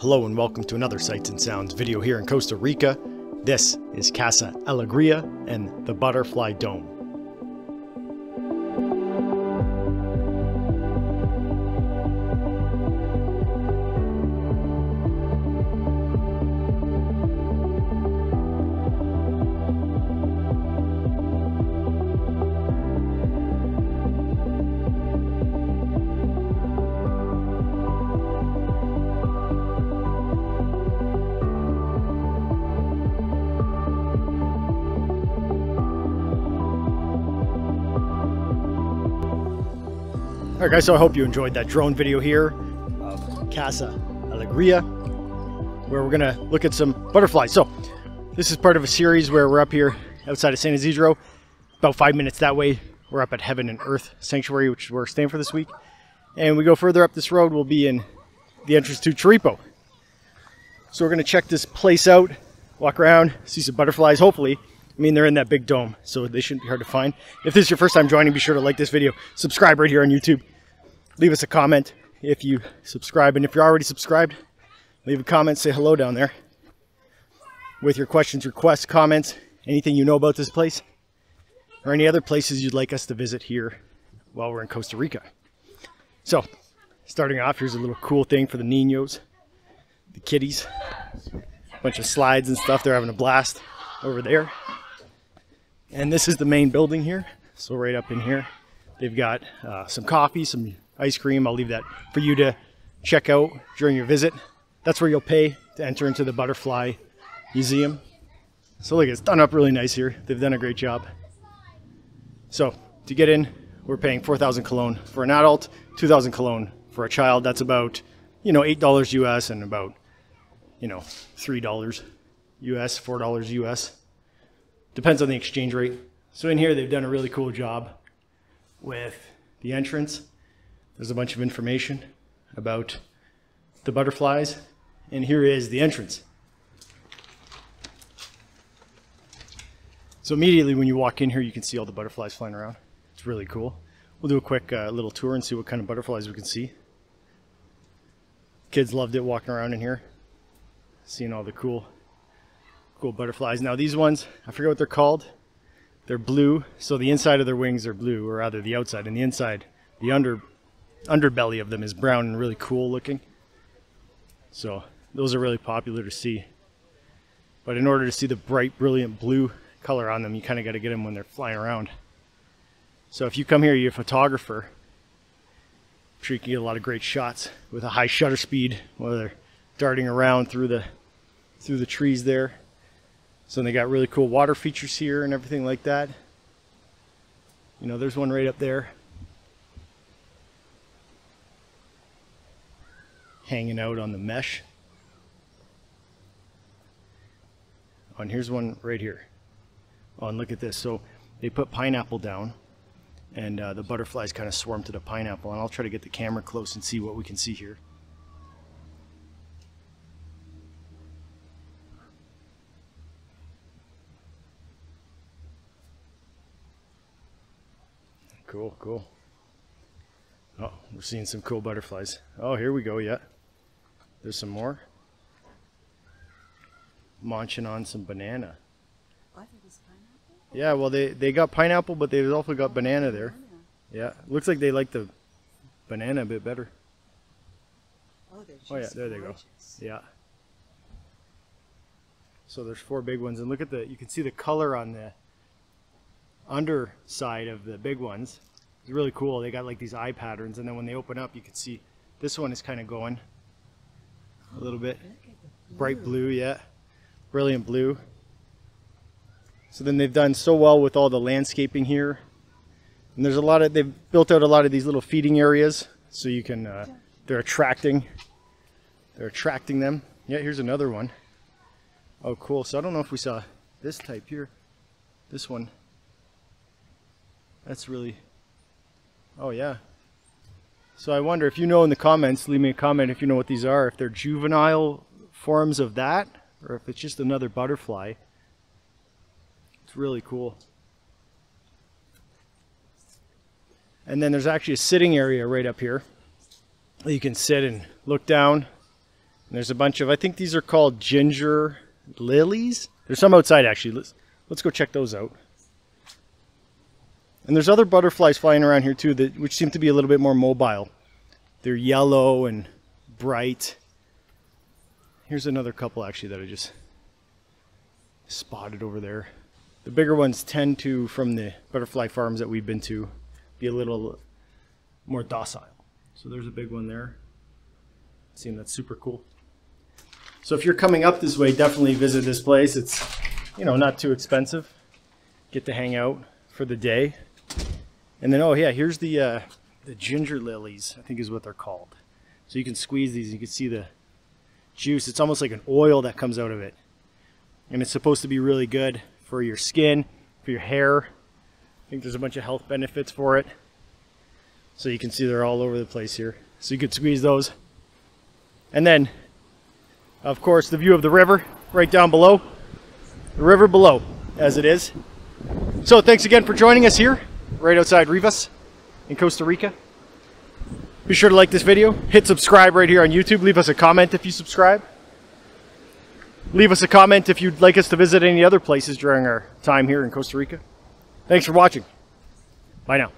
Hello and welcome to another Sights and Sounds video here in Costa Rica. This is Casa Alegria and the Butterfly Dome. All right guys, so I hope you enjoyed that drone video here of Casa Alegria, where we're gonna look at some butterflies. So this is part of a series where we're up here outside of San Isidro. About 5 minutes that way, we're up at Heaven and Earth Sanctuary, which is where we're staying for this week. And we go further up this road, we'll be in the entrance to Chirripo. So we're gonna check this place out, walk around, see some butterflies, hopefully. I mean, they're in that big dome, so they shouldn't be hard to find. If this is your first time joining, be sure to like this video, subscribe right here on YouTube. Leave us a comment if you subscribe, and if you're already subscribed, leave a comment, say hello down there with your questions, requests, comments, anything you know about this place, or any other places you'd like us to visit here while we're in Costa Rica. So, starting off, here's a little cool thing for the niños, the kitties, a bunch of slides and stuff. They're having a blast over there. And this is the main building here. So right up in here, they've got some coffee, some ice cream. I'll leave that for you to check out during your visit. That's where you'll pay to enter into the Butterfly Museum. So look, it's done up really nice here. They've done a great job. So to get in, we're paying 4,000 cologne for an adult, 2,000 cologne for a child. That's about, you know, $8 US and about, you know, $3 US, $4 US. Depends on the exchange rate. So in here, they've done a really cool job with the entrance. There's a bunch of information about the butterflies. And here is the entrance. So immediately when you walk in here, you can see all the butterflies flying around. It's really cool. We'll do a quick little tour and see what kind of butterflies we can see. Kids loved it walking around in here, seeing all the cool butterflies. Now these ones, I forget what they're called. They're blue, so the inside of their wings are blue, or rather the outside and the inside. The underbelly of them is brown and really cool looking. So those are really popular to see. But in order to see the bright, brilliant blue color on them, you kind of got to get them when they're flying around. So if you come here, you're a photographer, I'm sure you can get a lot of great shots with a high shutter speed while they're darting around through the trees there. So they got really cool water features here and everything like that. You know, there's one right up there, hanging out on the mesh. Oh, and here's one right here. Oh, and look at this. So they put pineapple down, and the butterflies kind of swarm to the pineapple. And I'll try to get the camera close and see what we can see here. Cool, cool. Oh, we're seeing some cool butterflies. Oh, here we go, yeah. There's some more. Munching on some banana. I think it's pineapple. Yeah, well, they got pineapple, but they've also got banana there. Banana. Yeah, looks like they like the banana a bit better. Oh, yeah, there they go. Yeah. So there's four big ones, and look at you can see the color on the underside of the big ones. It's really cool. They got like these eye patterns, and then when they open up, you can see this one is kind of going a little bit bright blue. Yeah, brilliant blue. So then they've done so well with all the landscaping here, and there's they've built out a lot of these little feeding areas, so you can they're attracting them. Yeah, here's another one. Oh, cool. So I don't know if we saw this type here, this one. That's really, oh yeah. So I wonder if you know in the comments, leave me a comment if you know what these are, if they're juvenile forms of that, or if it's just another butterfly. It's really cool. And then there's actually a sitting area right up here. You can sit and look down, And there's a bunch of, I think these are called ginger lilies. There's some outside actually. Let's go check those out. And there's other butterflies flying around here too, that which seem to be a little bit more mobile. They're yellow and bright. Here's another couple actually that I just spotted over there. The bigger ones tend to, from the butterfly farms that we've been to, be a little more docile. So there's a big one there. Seeing that's super cool. So if you're coming up this way, definitely visit this place. It's, you know, not too expensive. Get to hang out for the day. And then, oh yeah, here's the ginger lilies, I think is what they're called. So you can squeeze these and you can see the juice. It's almost like an oil that comes out of it. And it's supposed to be really good for your skin, for your hair. I think there's a bunch of health benefits for it. So you can see they're all over the place here. So you could squeeze those. And then, of course, the view of the river right down below. The river below, as it is. So thanks again for joining us here, right outside Rivas in Costa Rica. Be sure to like this video. Hit subscribe right here on YouTube. Leave us a comment if you subscribe. Leave us a comment if you'd like us to visit any other places during our time here in Costa Rica. Thanks for watching. Bye now.